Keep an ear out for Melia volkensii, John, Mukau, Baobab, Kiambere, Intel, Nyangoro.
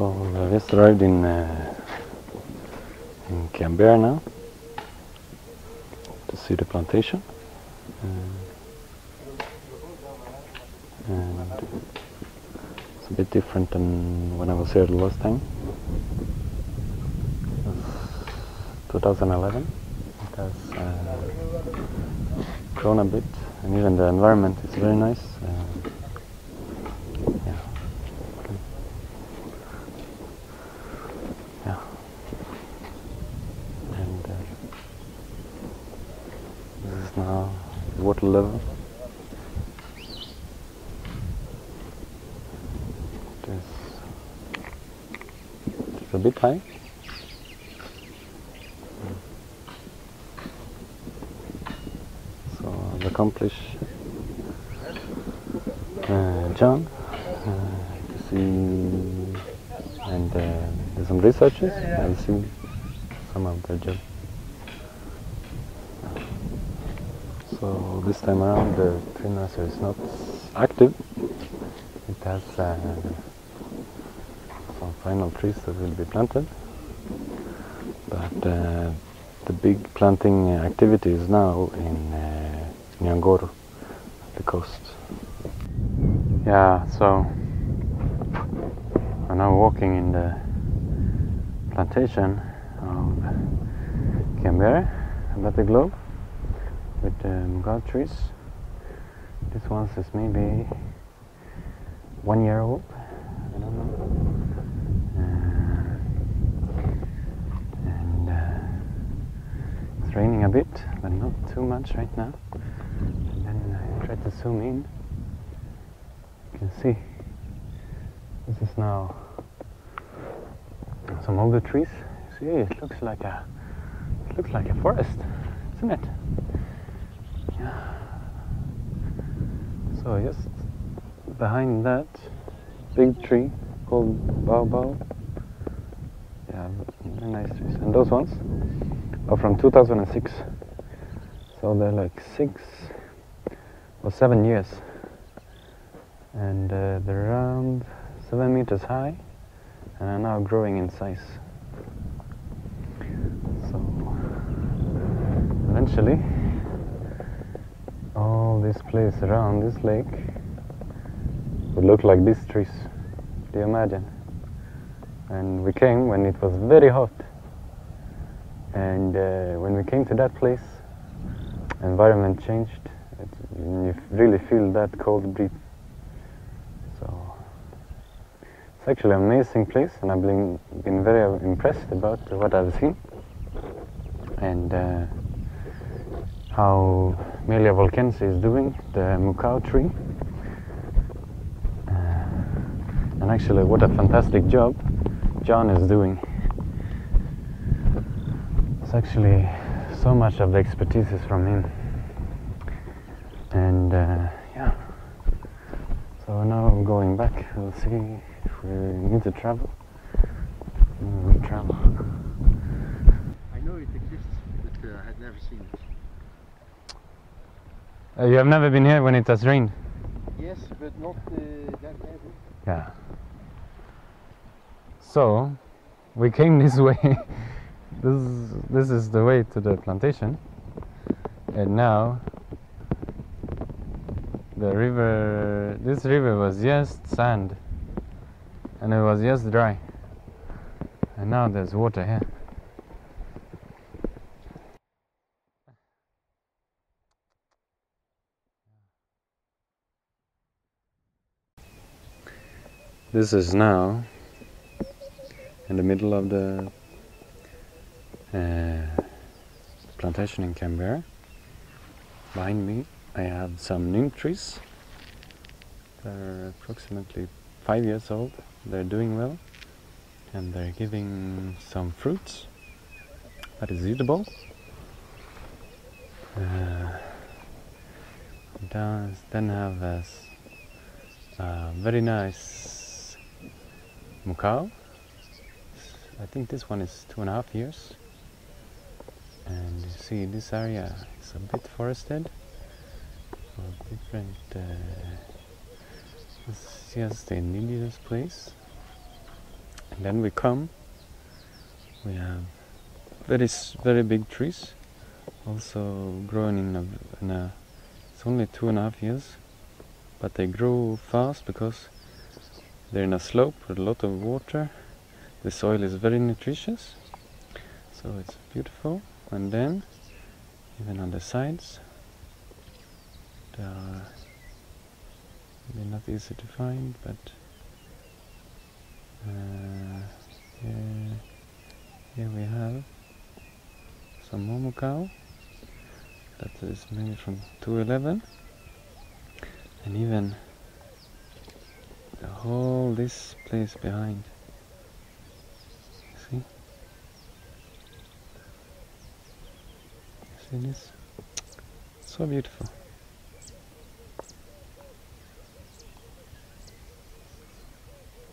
So we just arrived in Kiambere now to see the plantation. And it's a bit different than when I was here the last time. 2011. It has grown a bit, and even the environment is very nice. This is now the water level. It's a bit high. John to see, and there's some researchers. I see some of their job. So this time around the tree nursery is not active. It has some final trees that will be planted, but the big planting activity is now in Nyangoro, the coast. Yeah, so we're now walking in the plantation of Kiambere, about the globe, with the Mukau trees. This one is maybe 1 year old, I don't know. It's raining a bit, but not too much right now. And then I try to zoom in. You can see this is now some older trees. See, it looks like a forest, isn't it? Yeah. So just behind that big tree called Baobab. Yeah, very nice trees. And those ones are from 2006. So they're like 6 or 7 years, and they're around 7 meters high and are now growing in size. So eventually all this place around this lake would look like these trees. Do you imagine? And we came when it was very hot, and when we came to that place, environment changed. You really feel that cold breeze. So it's actually an amazing place, and I've been very impressed about what I've seen, and how Melia volkensii is doing, the Mukau tree, and actually what a fantastic job John is doing. It's actually so much of the expertise is from him. And yeah, so now I'm going back. We'll see if we need to travel. We'll travel. I know it exists, but I had never seen it. You have never been here when it has rained? Yes, but not that heavy. Yeah. So we came this way. This is the way to the plantation, and now the river, this river was just sand, and it was just dry, and now there's water here. This is now in the middle of the plantation in Kiambere. Behind me I have some nyung trees. They're approximately 5 years old. They're doing well, and they're giving some fruits that is eatable. Then have a very nice Mukau. I think this one is 2.5 years. And you see, this area is a bit forested, for different, this is just an indigenous place, And then we come, we have very big trees, also growing in a it's only 2.5 years, but they grow fast because they're in a slope with a lot of water. The soil is very nutritious, so it's beautiful. And then, even on the sides, they're not easy to find, but here we have some more mukau that is maybe from 2011, and even the whole this place behind. See? See this? So beautiful.